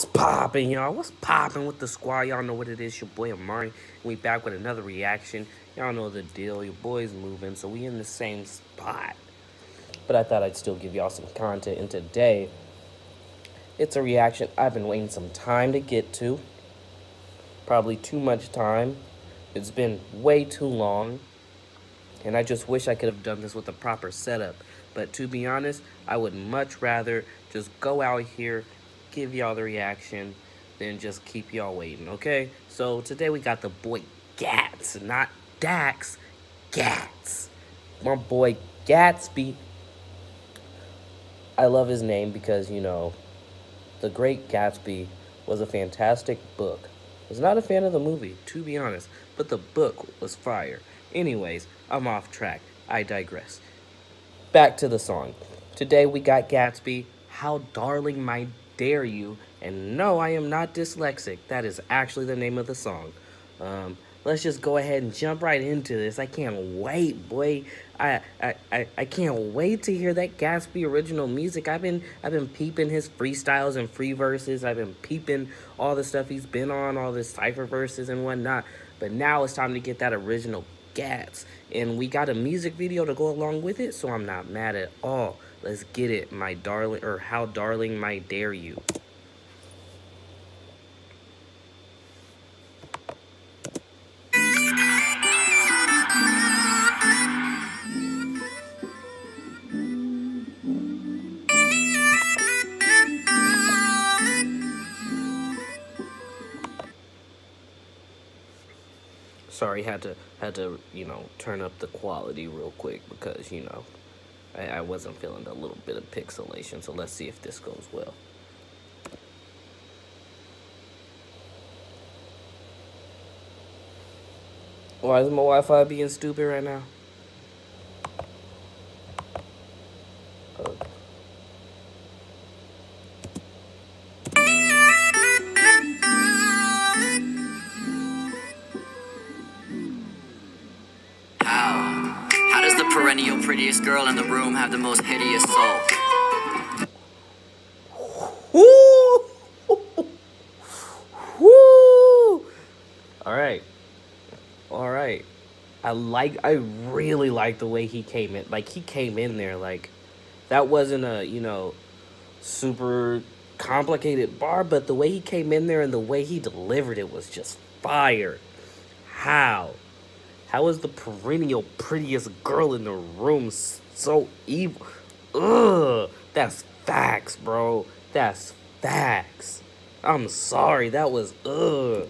What's poppin', y'all? What's poppin' with the squad? Y'all know what it is. Your boy Amari. We back with another reaction. Y'all know the deal. Your boy's moving, so we in the same spot. But I thought I'd still give y'all some content. And today, it's a reaction I've been waiting some time to get to. Probably too much time. It's been way too long. And I just wish I could have done this with a proper setup. But to be honest, I would much rather just go out here, give y'all the reaction, then just keep y'all waiting, okay? So today we got the boy Gats, not Dax, Gats. My boy Gatsby. I love his name because, you know, The Great Gatsby was a fantastic book. I was not a fan of the movie, to be honest, but the book was fire. Anyways, I'm off track. I digress. Back to the song. Today we got Gatsby, How Darling My Dare You, and no, I am not dyslexic. That is actually the name of the song. Let's just go ahead and jump right into this. I can't wait, boy. I can't wait to hear that Gatsby original music. I've been peeping his freestyles and free verses. I've been peeping all the stuff he's been on, all the cypher verses and whatnot. But now it's time to get that original Gats, and we got a music video to go along with it, so I'm not mad at all. Let's get it, my darling, or How Darling My Dare You. Sorry, had to, you know, turn up the quality real quick because, you know, I wasn't feeling a little bit of pixelation, so let's see if this goes well. Why is my Wi-Fi being stupid right now? Perennial prettiest girl in the room have the most hideous soul. Woo! All right. I really like the way he came in. Like, he came in there like that wasn't a, you know, super complicated bar, but the way he came in there and the way he delivered it was just fire. How is the perennial prettiest girl in the room so evil? Ugh, that's facts, bro. That's facts. I'm sorry, that was ugh.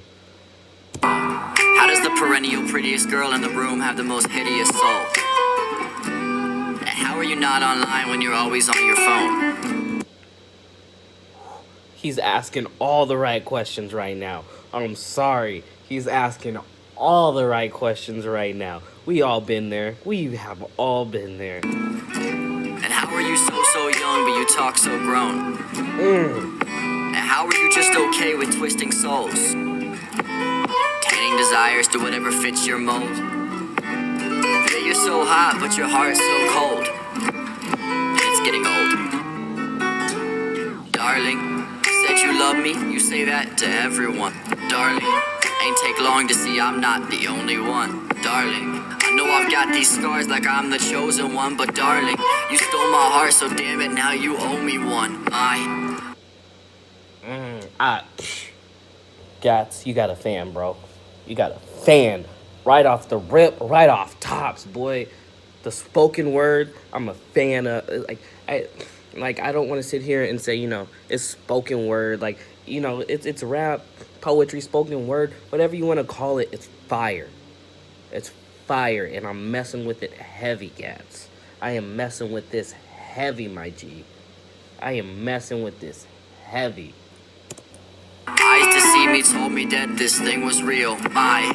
How does the perennial prettiest girl in the room have the most hideous soul? And how are you not online when you're always on your phone? He's asking all the right questions right now. I'm sorry, he's asking all the right questions right now. We all been there. We have all been there. And how are you so young, but you talk so grown? And how are you just okay with twisting souls? Tanning desires to whatever fits your mold. Yeah, you're so hot, but your heart's so cold. And it's getting old. Darling, you said you love me. You say that to everyone. Darling, ain't take long to see I'm not the only one. Darling, I know I've got these scars like I'm the chosen one, but darling, you stole my heart, so damn it, now you owe me one. Gats, you got a fan, bro. You got a fan. Right off the rip, right off tops, boy. The spoken word, I'm a fan of. I don't want to sit here and say, you know, it's spoken word, like, you know, it's rap, poetry, spoken word, whatever you want to call it, it's fire. It's fire, and I'm messing with it heavy, Gats. I am messing with this heavy, my G. I am messing with this heavy. Eyes to see me told me that this thing was real. My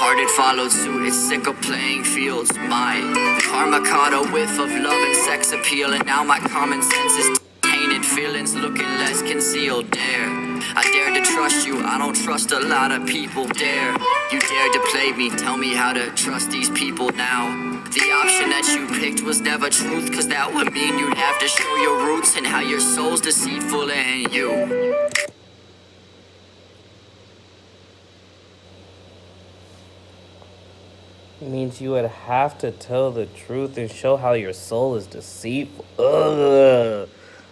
heart had followed suit, it's sick of playing fields. My karma caught a whiff of love and sex appeal, and now my common sense is tainted, feelings looking less concealed. Dare I dare to trust you, I don't trust a lot of people. Dare, you dare to play me, tell me how to trust these people now. The option that you picked was never truth, cause that would mean you'd have to show your roots and how your soul's deceitful in you. means you would have to tell the truth and show how your soul is deceitful. Ugh.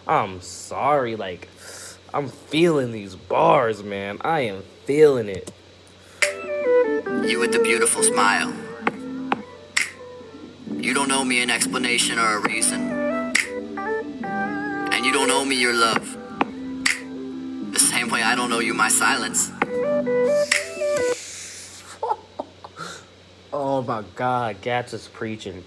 I'm sorry, like, I'm feeling these bars, man. I am feeling it. You with the beautiful smile. You don't owe me an explanation or a reason. And you don't owe me your love. The same way I don't owe you my silence. Oh my God, Gats is preaching.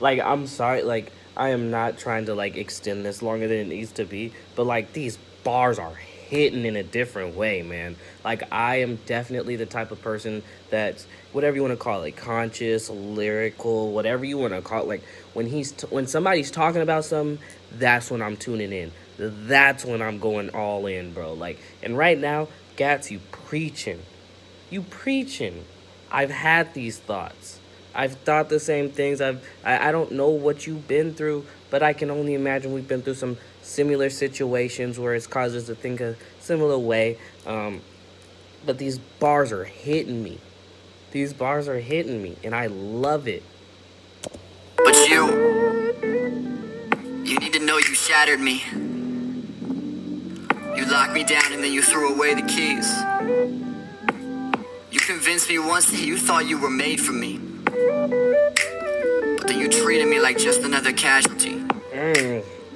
Like, I'm sorry, like, I am not trying to, like, extend this longer than it needs to be, but, like, these bars are hitting in a different way, man. Like, I am definitely the type of person that's, whatever you want to call it, like, conscious, lyrical, whatever you want to call it. Like, when somebody's talking about something, that's when I'm tuning in. That's when I'm going all in, bro. Like, and right now, Gats, you preaching. You preaching. I've had these thoughts. I've thought the same things. I don't know what you've been through, but I can only imagine we've been through some similar situations where it's caused us to think a similar way. But these bars are hitting me. These bars are hitting me, and I love it. But you need to know you shattered me. You locked me down, and then you threw away the keys. You convinced me once that you thought you were made for me. But then you treated me like just another casualty.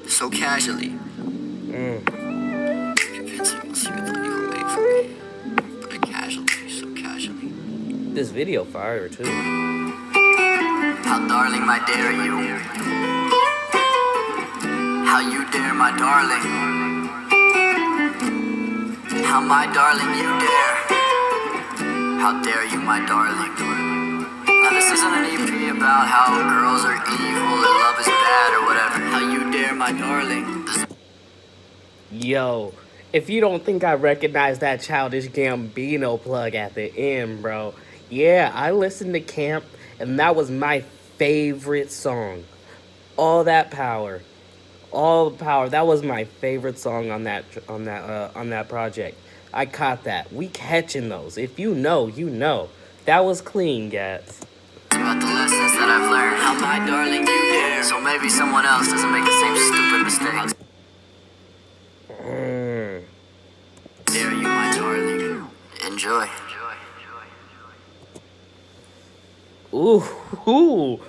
So casually. Convinced me once you thought you were made for me. But a casualty, so casually. This video fire too. How darling my dare you. How you dare my darling. How my darling you dare. How dare you my darling. Now, this isn't an EP about how girls are evil or love is bad or whatever. How you dare my darling. Yo, if you don't think I recognize that Childish Gambino plug at the end, bro. Yeah, I listened to Camp, and that was my favorite song. All that power. All the power. That was my favorite song on that project. I caught that. We catching those. If you know, you know. That was clean, Gats. About the lessons that I've learned. How my darling you dare. So maybe someone else doesn't make the same stupid mistakes. Dare you, my darling. Enjoy. Ooh.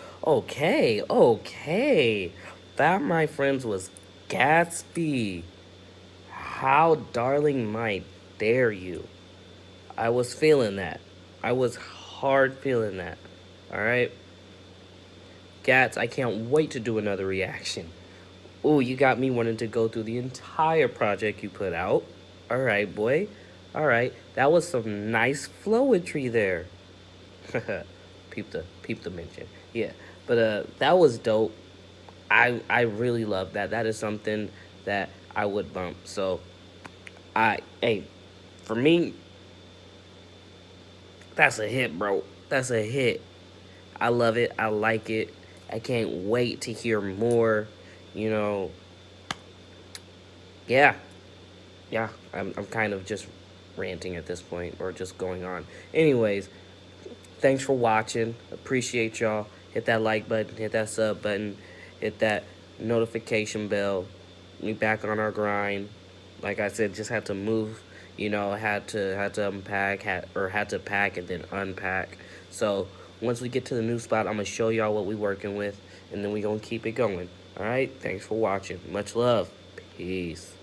Okay. That, my friends, was Gatsby. How darling might dare you. I was feeling that. I was hard feeling that, all right? Gats, I can't wait to do another reaction. Ooh, you got me wanting to go through the entire project you put out. All right, boy. All right, that was some nice flowetry there. peep the mention. Yeah, but that was dope. I really love that. That is something that I would bump. So, hey, for me... That's a hit, bro. That's a hit. I love it. I like it. I can't wait to hear more, you know. Yeah, I'm kind of just ranting at this point or just going on. Anyways, thanks for watching. Appreciate y'all. Hit that like button. Hit that sub button. Hit that notification bell. We back on our grind. Like I said, just had to move. You know, had to unpack, had to pack and then unpack. So once we get to the new spot, I'm gonna show y'all what we working with, and then we gonna keep it going. All right, thanks for watching. Much love. Peace.